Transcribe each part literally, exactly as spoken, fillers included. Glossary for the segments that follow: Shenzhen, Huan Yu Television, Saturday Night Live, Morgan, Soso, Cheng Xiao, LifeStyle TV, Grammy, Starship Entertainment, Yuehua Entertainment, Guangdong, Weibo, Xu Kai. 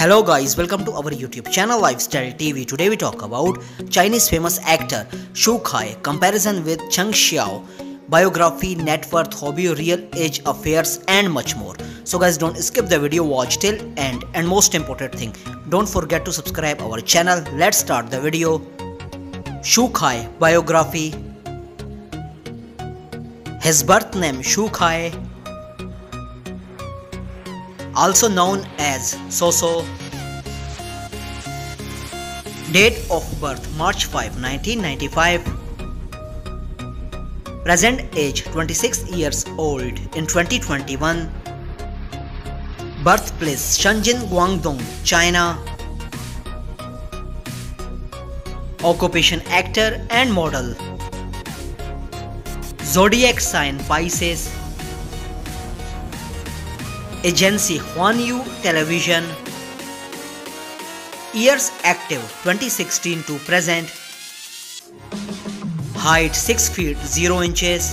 Hello guys, welcome to our YouTube channel LifeStyle T V. Today we talk about Chinese famous actor Xu Kai, comparison with Cheng Xiao, biography, net worth, hobby, real age affairs and much more. So guys, don't skip the video, watch till end, and most important thing, don't forget to subscribe our channel. Let's start the video. Xu Kai biography. His birth name Xu Kai, also known as Soso. Date of birth March fifth nineteen ninety-five. Present age twenty-six years old in twenty twenty-one. Birthplace Shenzhen, Guangdong, China. Occupation actor and model. Zodiac sign Pisces. Agency Huan Yu Television. Years active twenty sixteen to present. Height six feet zero inches.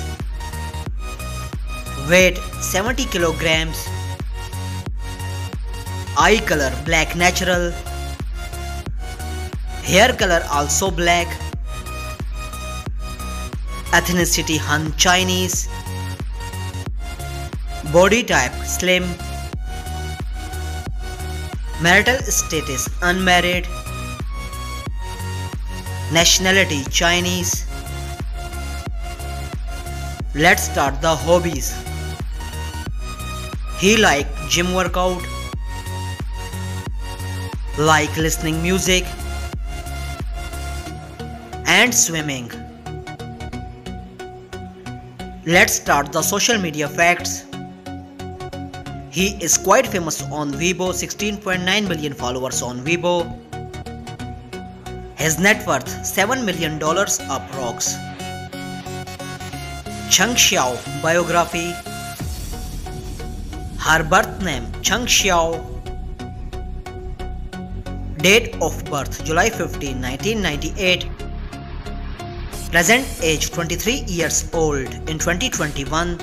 Weight seventy kilograms. Eye color black natural. Hair color also black. Ethnicity Han Chinese. Body type slim. Marital status unmarried. Nationality Chinese. Let's start the hobbies. He liked gym workout, like listening music and swimming. Let's start the social media facts. He is quite famous on Weibo, sixteen point nine million followers on Weibo. His net worth seven million dollars approx. Cheng Xiao biography. Her birth name Cheng Xiao. Date of birth July fifteenth nineteen ninety-eight. Present age twenty-three years old in twenty twenty-one.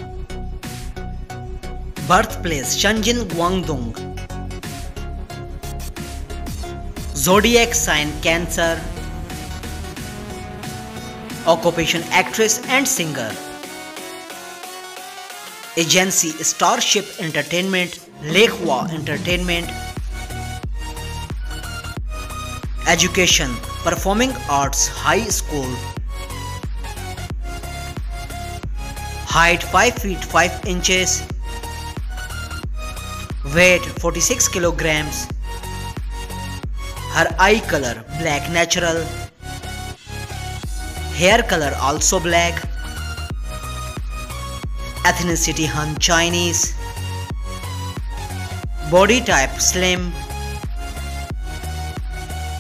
Birthplace Shenzhen, Guangdong. Zodiac sign Cancer. Occupation actress and singer. Agency Starship Entertainment, Yuehua Entertainment. Education Performing Arts High School. Height five feet five inches. Weight forty-six kilograms. Her eye color black natural. Hair color also black. Ethnicity Han Chinese. Body type slim.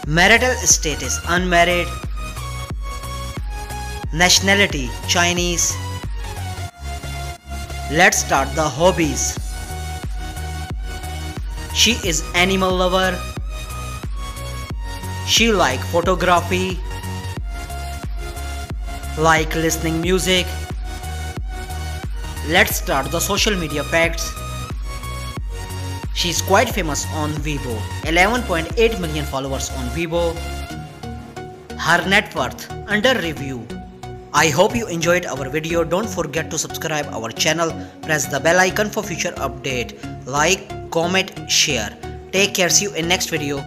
Marital status unmarried. Nationality Chinese. Let's start the hobbies. She is animal lover. She like photography, like listening music. Let's start the social media facts. She is quite famous on Weibo, eleven point eight million followers on Weibo. Her net worth under review. I hope you enjoyed our video. Don't forget to subscribe our channel. Press the bell icon for future update. Like, comment, share. Take care. See you in next video.